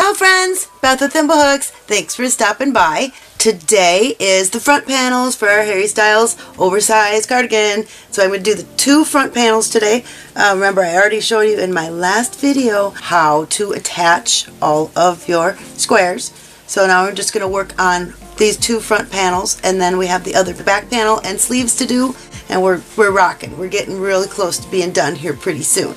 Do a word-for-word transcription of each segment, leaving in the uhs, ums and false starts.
Ciao friends, Beth with ThimbleHooks. Thanks for stopping by. Today is the front panels for our Harry Styles oversized cardigan. So I'm going to do the two front panels today. Uh, remember, I already showed you in my last video how to attach all of your squares. So now I'm just going to work on these two front panels, and then we have the other back panel and sleeves to do, and we're, we're rocking. We're getting really close to being done here pretty soon.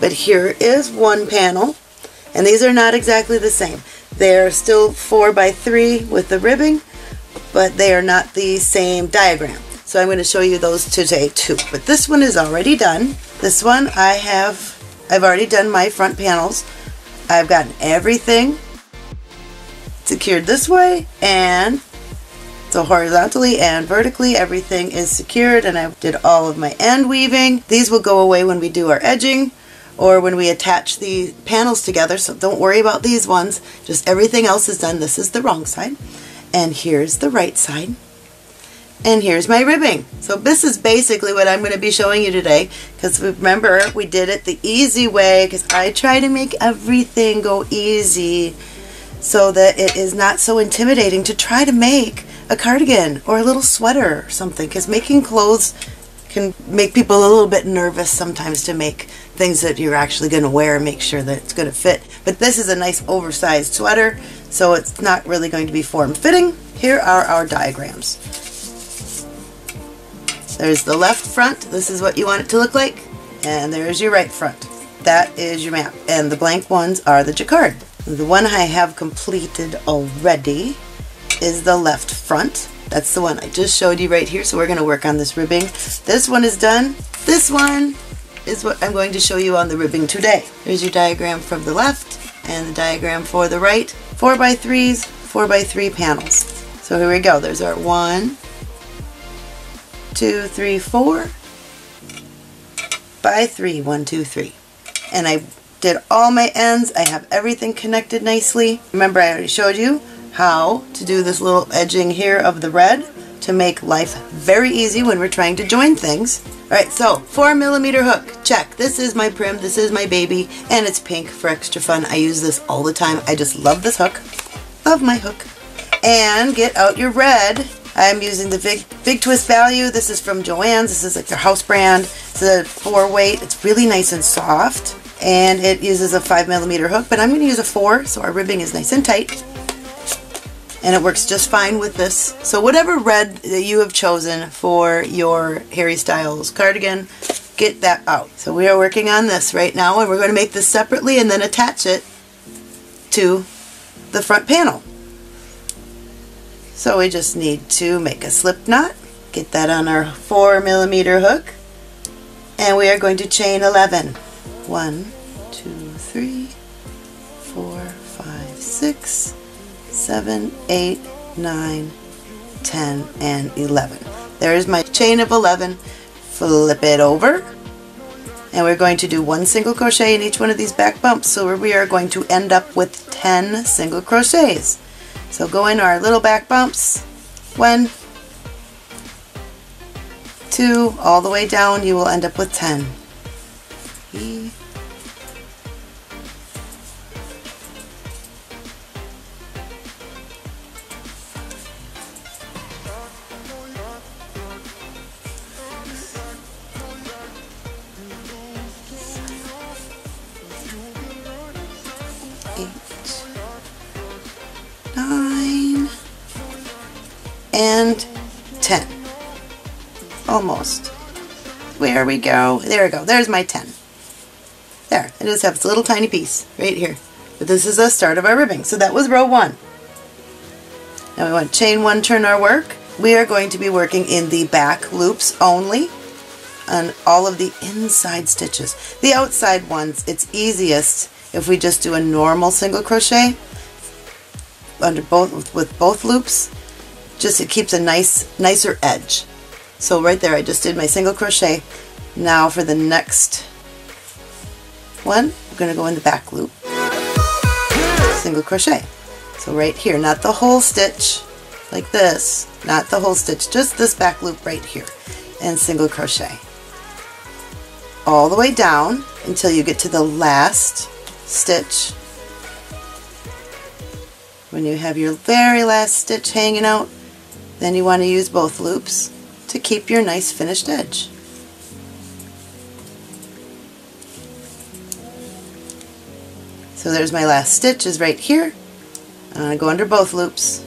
But here is one panel, and these are not exactly the same. They're still four by three with the ribbing, but they are not the same diagram. So I'm going to show you those today too. But this one is already done. This one I have, I've already done my front panels. I've gotten everything secured this way, and so horizontally and vertically everything is secured, and I did all of my end weaving. These will go away when we do our edging, or when we attach the panels together, so don't worry about these ones. Just everything else is done. This is the wrong side, and here's the right side, and here's my ribbing. So this is basically what I'm going to be showing you today, because remember, we did it the easy way, because I try to make everything go easy so that it is not so intimidating to try to make a cardigan or a little sweater or something, because making clothes can make people a little bit nervous sometimes to make things that you're actually going to wear and make sure that it's going to fit. But this is a nice oversized sweater, so it's not really going to be form-fitting. Here are our diagrams. There's the left front. This is what you want it to look like. And there's your right front. That is your map. And the blank ones are the jacquard. The one I have completed already is the left front. That's the one I just showed you right here, so we're going to work on this ribbing. This one is done. This one is what I'm going to show you on the ribbing today. Here's your diagram from the left and the diagram for the right. Four by threes, four by three panels. So here we go. There's our one, two, three, four by three. One, two, three. And I did all my ends. I have everything connected nicely. Remember, I already showed you how to do this little edging here of the red to make life very easy when we're trying to join things. Alright, so four millimeter hook, check. This is my prim, this is my baby, and it's pink for extra fun. I use this all the time. I just love this hook. Love my hook. And get out your red. I'm using the Big, Big Twist Value. This is from Joann's. This is like their house brand. It's a four weight. It's really nice and soft. And it uses a five millimeter hook, but I'm going to use a four, so our ribbing is nice and tight. And it works just fine with this. So whatever red that you have chosen for your Harry Styles cardigan, get that out. So we are working on this right now, and we're going to make this separately and then attach it to the front panel. So we just need to make a slip knot, get that on our four millimeter hook, and we are going to chain eleven. One, two, three, four, five, six, seven, eight, nine, ten, and eleven. There's my chain of eleven. Flip it over, and we're going to do one single crochet in each one of these back bumps, so we are going to end up with ten single crochets. So go in our little back bumps, one, two, all the way down. You will end up with ten. E and ten. Almost. There we go. There we go. There's my ten. There. I just have this little tiny piece right here. But this is the start of our ribbing. So that was row one. Now we want to chain one, turn our work. We are going to be working in the back loops only on all of the inside stitches. The outside ones, it's easiest if we just do a normal single crochet under both with both loops. Just it keeps a nice nicer edge. So right there I just did my single crochet. Now for the next one we're going to go in the back loop, single crochet. So right here, not the whole stitch like this, not the whole stitch, just this back loop right here, and single crochet all the way down until you get to the last stitch When you have your very last stitch hanging out, then you want to use both loops to keep your nice finished edge. So there's my last stitch is right here. I'm going to go under both loops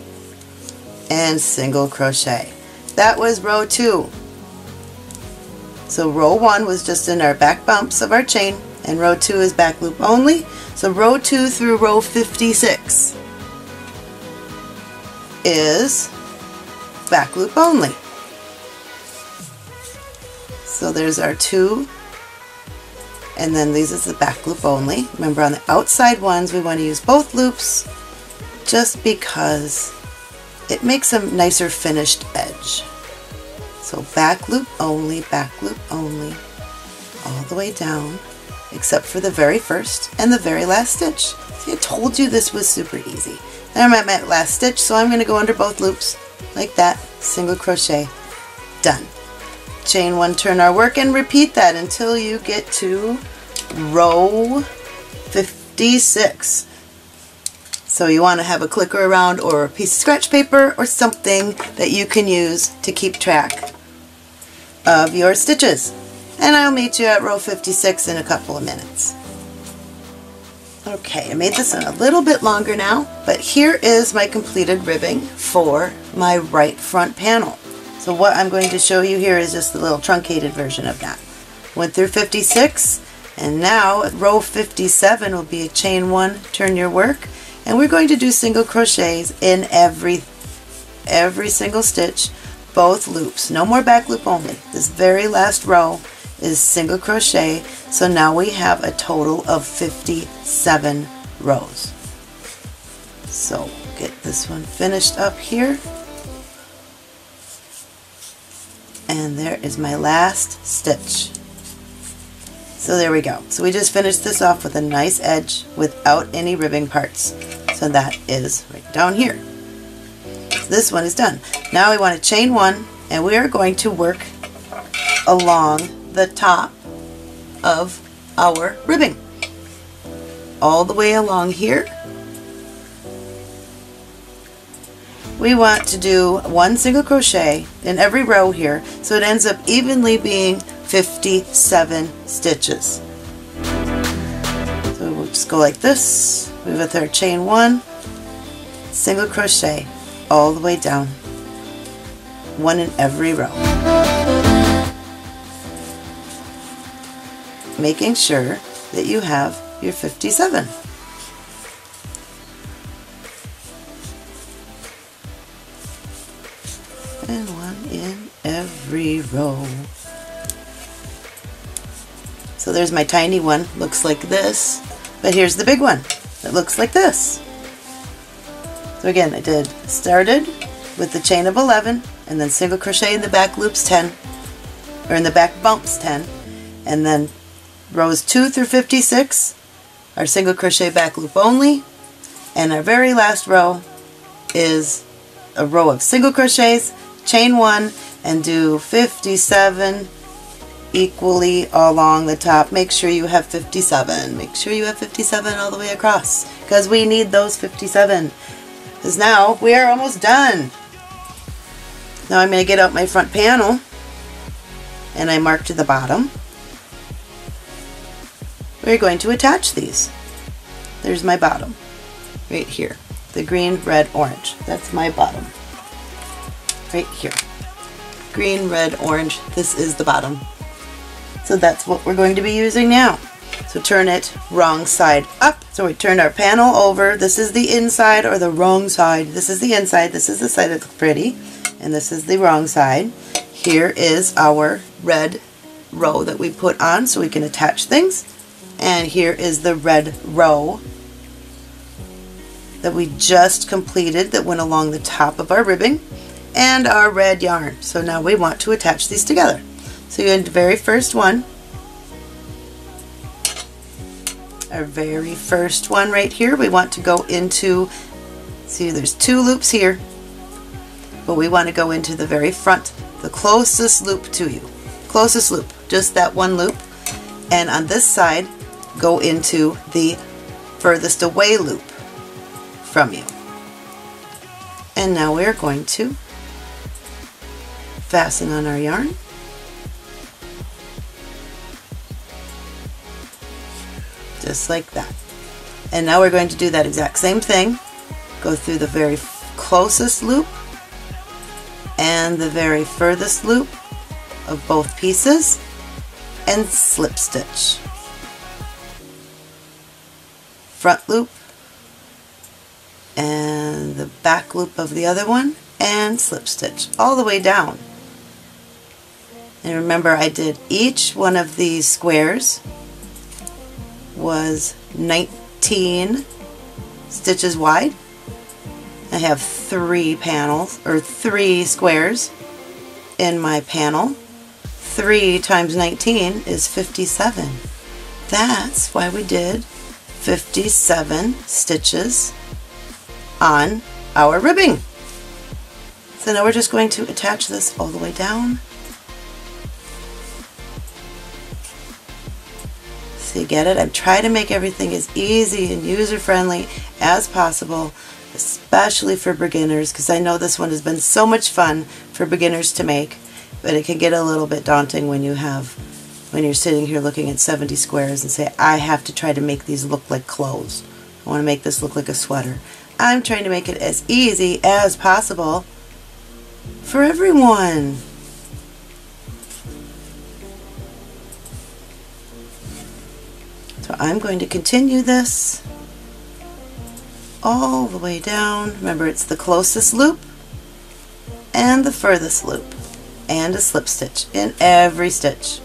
and single crochet. That was row two. So row one was just in our back bumps of our chain, and row two is back loop only. So row two through row fifty-six is back loop only. So there's our two, and then these is the back loop only. Remember, on the outside ones we want to use both loops just because it makes a nicer finished edge. So back loop only, back loop only, all the way down, except for the very first and the very last stitch. See, I told you this was super easy. Now I'm at my last stitch, so I'm going to go under both loops, like that, single crochet, done. Chain one, turn our work, and repeat that until you get to row fifty-six. So you want to have a clicker around or a piece of scratch paper or something that you can use to keep track of your stitches. And I'll meet you at row fifty-six in a couple of minutes. Okay, I made this one a little bit longer now, but here is my completed ribbing for my right front panel. So what I'm going to show you here is just the little truncated version of that. Went through fifty-six, and now at row fifty-seven will be a chain one, turn your work, and we're going to do single crochets in every every single stitch, both loops. No more back loop only. This very last row is single crochet, so now we have a total of fifty-seven rows. So get this one finished up here. And there is my last stitch. So there we go. So we just finished this off with a nice edge without any ribbing parts. So that is right down here. So this one is done. Now we want to chain one, and we are going to work along the top of our ribbing. All the way along here. We want to do one single crochet in every row here, so it ends up evenly being fifty-seven stitches. So we'll just go like this, move with our chain one, single crochet all the way down, one in every row. Making sure that you have your fifty-seven. And one in every row. So there's my tiny one, looks like this, but here's the big one that looks like this. So again, I did started with the chain of eleven, and then single crochet in the back loops ten, or in the back bumps ten, and then rows two through fifty-six are single crochet back loop only, and our very last row is a row of single crochets, chain one, and do fifty-seven equally along the top. Make sure you have fifty-seven. Make sure you have fifty-seven all the way across, because we need those fifty-seven. Because now we are almost done. Now I'm going to get out my front panel, and I mark to the bottom. We're going to attach these. There's my bottom, right here. The green, red, orange. That's my bottom. Right here. Green, red, orange. This is the bottom. So that's what we're going to be using now. So turn it wrong side up. So we turn our panel over. This is the inside, or the wrong side. This is the inside. This is the side that's pretty. And this is the wrong side. Here is our red row that we put on so we can attach things. And here is the red row that we just completed that went along the top of our ribbing, and our red yarn. So now we want to attach these together. So you have the very first one, our very first one right here, we want to go into, see there's two loops here, but we want to go into the very front, the closest loop to you, closest loop, just that one loop, and on this side go into the furthest away loop from you. And now we are going to fasten on our yarn. Just like that. And now we're going to do that exact same thing. Go through the very closest loop and the very furthest loop of both pieces and slip stitch. Front loop and the back loop of the other one and slip stitch all the way down. And remember, I did each one of these squares was nineteen stitches wide. I have three panels or three squares in my panel. Three times nineteen is fifty-seven. That's why we did fifty-seven stitches on our ribbing. So now we're just going to attach this all the way down. So you get it? I'm trying to make everything as easy and user-friendly as possible, especially for beginners, because I know this one has been so much fun for beginners to make, but it can get a little bit daunting when you have when you're sitting here looking at seventy squares and say, I have to try to make these look like clothes. I want to make this look like a sweater. I'm trying to make it as easy as possible for everyone. So I'm going to continue this all the way down. Remember, it's the closest loop and the furthest loop and a slip stitch in every stitch.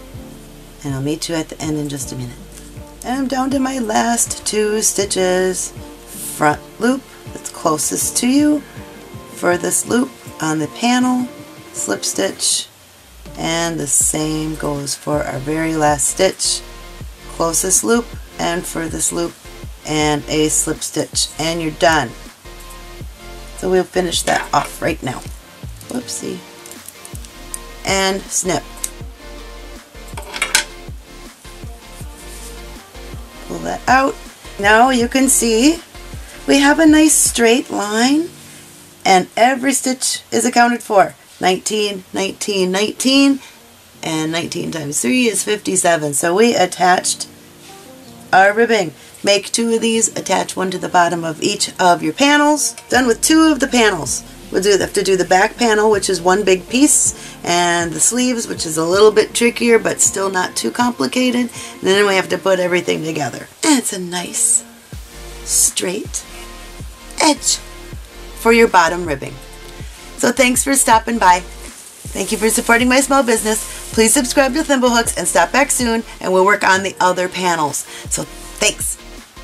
And I'll meet you at the end in just a minute. And I'm down to my last two stitches. Front loop that's closest to you, furthest loop on the panel, slip stitch, and the same goes for our very last stitch, closest loop and furthest loop and a slip stitch, and you're done. So we'll finish that off right now. Whoopsie. And snip. Pull that out. Now you can see we have a nice straight line, and every stitch is accounted for. nineteen, nineteen, nineteen, and nineteen times three is fifty-seven. So we attached our ribbing. Make two of these, attach one to the bottom of each of your panels. Done with two of the panels. We'll do, have to do the back panel, which is one big piece, and the sleeves, which is a little bit trickier, but still not too complicated. And then we have to put everything together. And it's a nice straight edge for your bottom ribbing. So thanks for stopping by. Thank you for supporting my small business. Please subscribe to ThimbleHooks and stop back soon, and we'll work on the other panels. So thanks.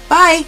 Bye.